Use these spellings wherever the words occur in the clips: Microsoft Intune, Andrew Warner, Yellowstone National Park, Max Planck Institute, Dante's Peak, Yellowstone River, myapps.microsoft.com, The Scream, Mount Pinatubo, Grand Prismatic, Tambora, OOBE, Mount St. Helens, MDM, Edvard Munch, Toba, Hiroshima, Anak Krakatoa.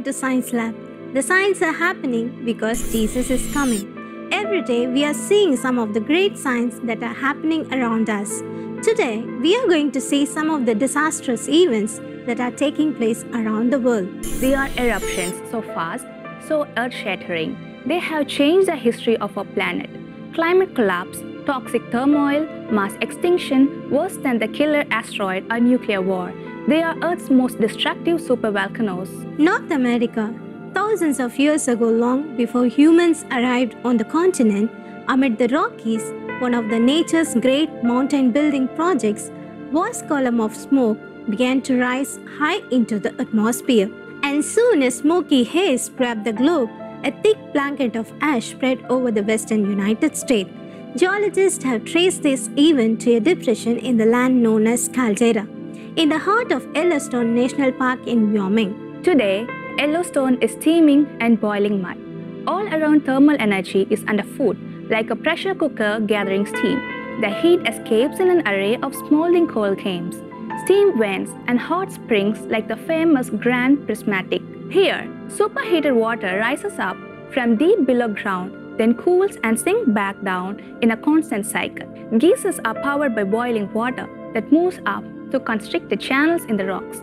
Welcome to Science Lab. The science are happening because Jesus is coming. Every day we are seeing some of the great signs that are happening around us. Today we are going to see some of the disastrous events that are taking place around the world. They are eruptions so fast, so earth-shattering. They have changed the history of our planet. Climate collapse, toxic turmoil, mass extinction, worse than the killer asteroid or nuclear war. They are Earth's most destructive supervolcanoes. North America, thousands of years ago, long before humans arrived on the continent, amid the Rockies, one of the nature's great mountain building projects, vast column of smoke began to rise high into the atmosphere. And soon a smoky haze grabbed the globe, a thick blanket of ash spread over the western United States. Geologists have traced this event to a depression in the land known as Caldera, in the heart of Yellowstone National Park in Wyoming. Today, Yellowstone is steaming and boiling mud. All around, thermal energy is underfoot, like a pressure cooker gathering steam. The heat escapes in an array of smoldering coal claims, steam vents and hot springs like the famous Grand Prismatic. Here, superheated water rises up from deep below ground, then cools and sinks back down in a constant cycle. Geysers are powered by boiling water that moves up to constrict the channels in the rocks.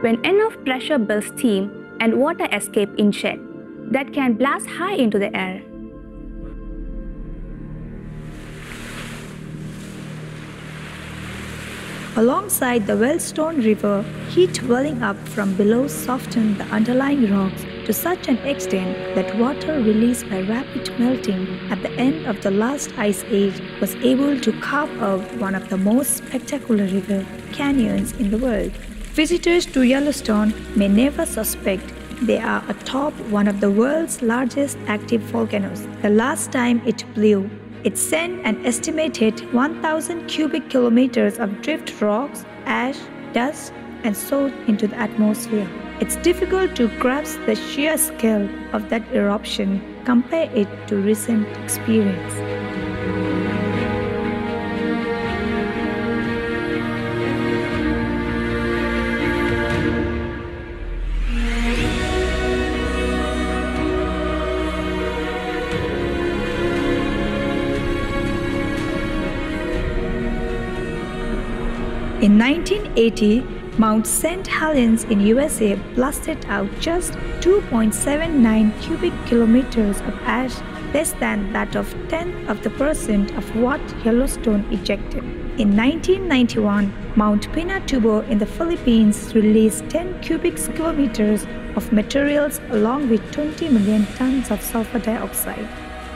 When enough pressure builds, steam and water escape in jets that can blast high into the air. Alongside the Yellowstone River, heat welling up from below softened the underlying rocks to such an extent that water released by rapid melting at the end of the last ice age was able to carve out one of the most spectacular river canyons in the world. Visitors to Yellowstone may never suspect they are atop one of the world's largest active volcanoes. The last time it blew, it sent an estimated 1,000 cubic kilometers of drift rocks, ash, dust, and soot into the atmosphere. It's difficult to grasp the sheer scale of that eruption. Compare it to recent experience. In 1980, Mount St. Helens in USA blasted out just 2.79 cubic kilometers of ash, less than that of 0.1% of what Yellowstone ejected. In 1991, Mount Pinatubo in the Philippines released 10 cubic kilometers of materials along with 20 million tons of sulfur dioxide.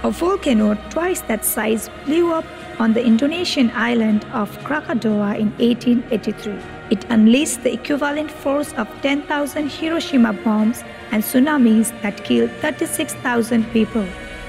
A volcano twice that size blew up on the Indonesian island of Krakatoa in 1883. It unleashed the equivalent force of 10,000 Hiroshima bombs and tsunamis that killed 36,000 people.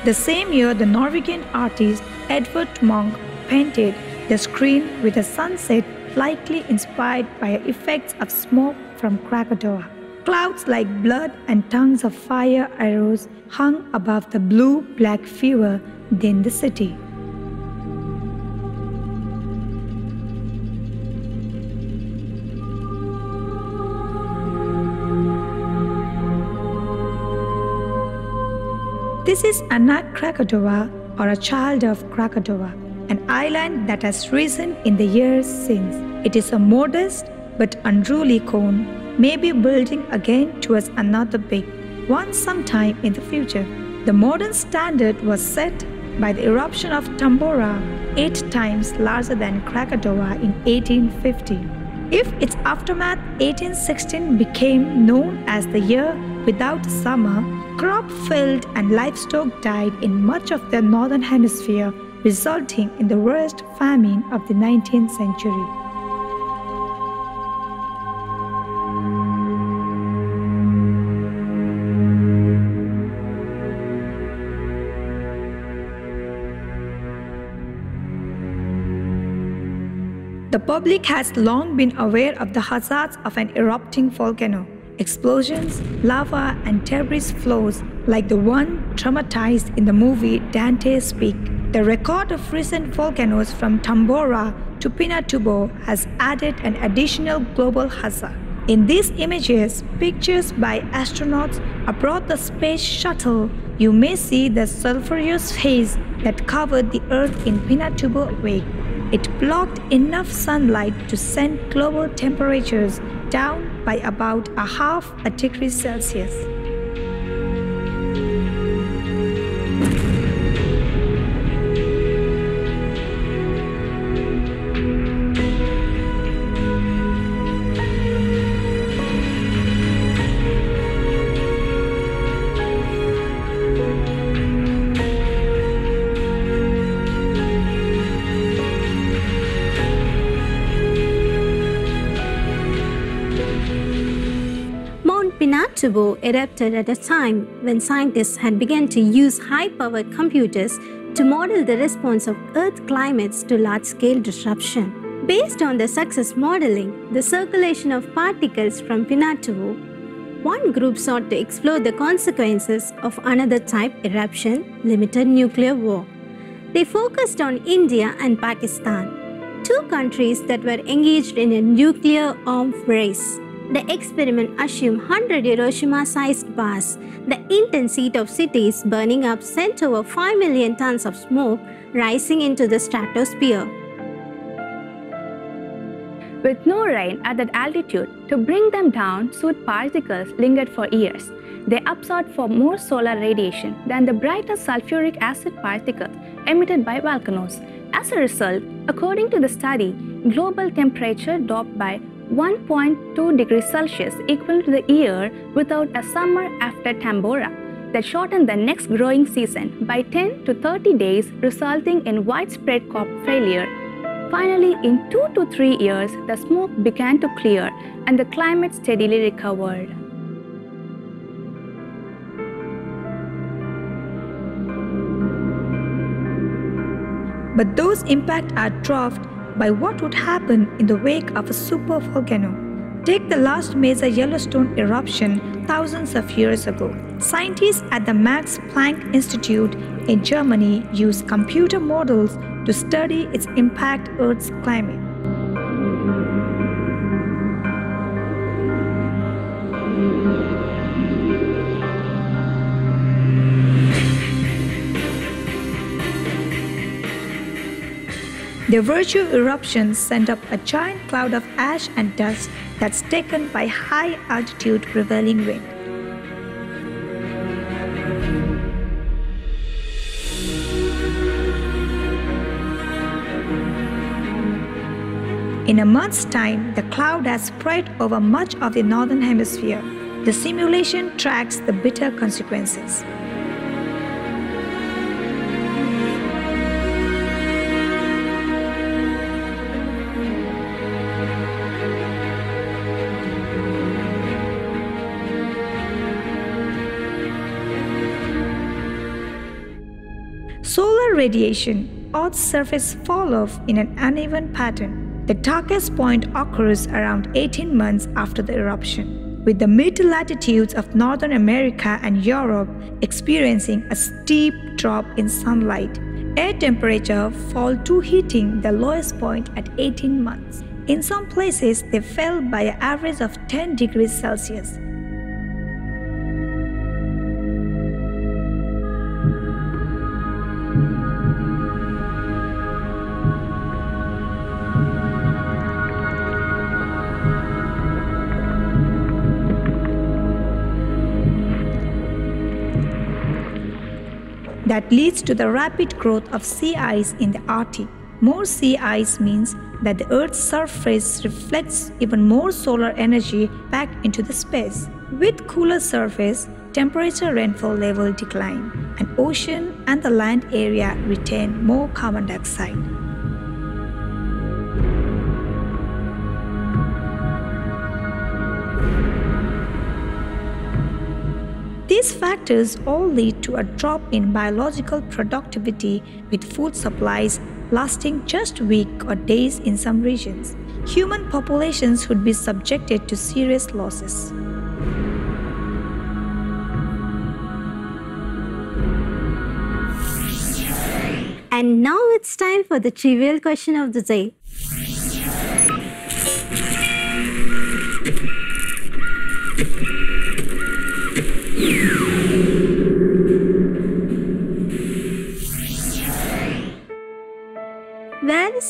The same year, the Norwegian artist Edvard Munch painted The Scream with a sunset likely inspired by effects of smoke from Krakatoa. Clouds like blood and tongues of fire arrows hung above the blue-black fever within the city. This is Anak Krakatoa, or a child of Krakatoa, an island that has risen in the years since. It is a modest but unruly cone, maybe building again towards another big one sometime in the future. The modern standard was set by the eruption of Tambora, 8 times larger than Krakatoa in 1850. If its aftermath, 1816 became known as the year without summer. Crop failed and livestock died in much of the northern hemisphere, resulting in the worst famine of the 19th century. The public has long been aware of the hazards of an erupting volcano. Explosions, lava, and debris flows like the one traumatized in the movie Dante's Peak. The record of recent volcanoes from Tambora to Pinatubo has added an additional global hazard. In these images, pictures by astronauts aboard the space shuttle, you may see the sulfurous haze that covered the Earth in Pinatubo wake. It blocked enough sunlight to send global temperatures down by about a ½ degree Celsius. Pinatubo erupted at a time when scientists had begun to use high-powered computers to model the response of Earth climates to large-scale disruption. Based on the success modeling, the circulation of particles from Pinatubo, one group sought to explore the consequences of another type eruption, limited nuclear war. They focused on India and Pakistan, two countries that were engaged in a nuclear arms race. The experiment assumed 100 Hiroshima-sized bars, the intense heat of cities burning up sent over 5 million tons of smoke rising into the stratosphere. With no rain at that altitude, to bring them down, soot particles lingered for years. They absorbed for more solar radiation than the brighter sulfuric acid particles emitted by volcanoes. As a result, according to the study, global temperature dropped by 1.2 degrees Celsius equal to the year without a summer after Tambora, that shortened the next growing season by 10 to 30 days, resulting in widespread crop failure. Finally, in 2 to 3 years, the smoke began to clear and the climate steadily recovered. But those impacts are dwarfed by what would happen in the wake of a supervolcano. Take the last major Yellowstone eruption thousands of years ago. Scientists at the Max Planck Institute in Germany used computer models to study its impact on Earth's climate. The virtual eruption sent up a giant cloud of ash and dust that's taken by high-altitude prevailing wind. In a month's time, the cloud has spread over much of the northern hemisphere. The simulation tracks the bitter consequences. Solar radiation, Earth's surface fall off in an uneven pattern. The darkest point occurs around 18 months after the eruption, with the mid-latitudes of Northern America and Europe experiencing a steep drop in sunlight. Air temperature fall to hitting the lowest point at 18 months. In some places, they fell by an average of 10 degrees Celsius. That leads to the rapid growth of sea ice in the Arctic. More sea ice means that the Earth's surface reflects even more solar energy back into the space. With cooler surface, temperature rainfall level decline, and ocean and the land area retain more carbon dioxide. These factors all lead to a drop in biological productivity, with food supplies lasting just weeks or days in some regions. Human populations would be subjected to serious losses. And now it's time for the trivial question of the day.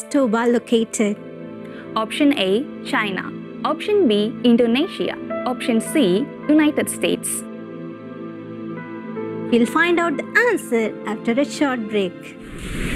is Toba located? Option A, China. Option B, Indonesia. Option C, United States. We'll find out the answer after a short break.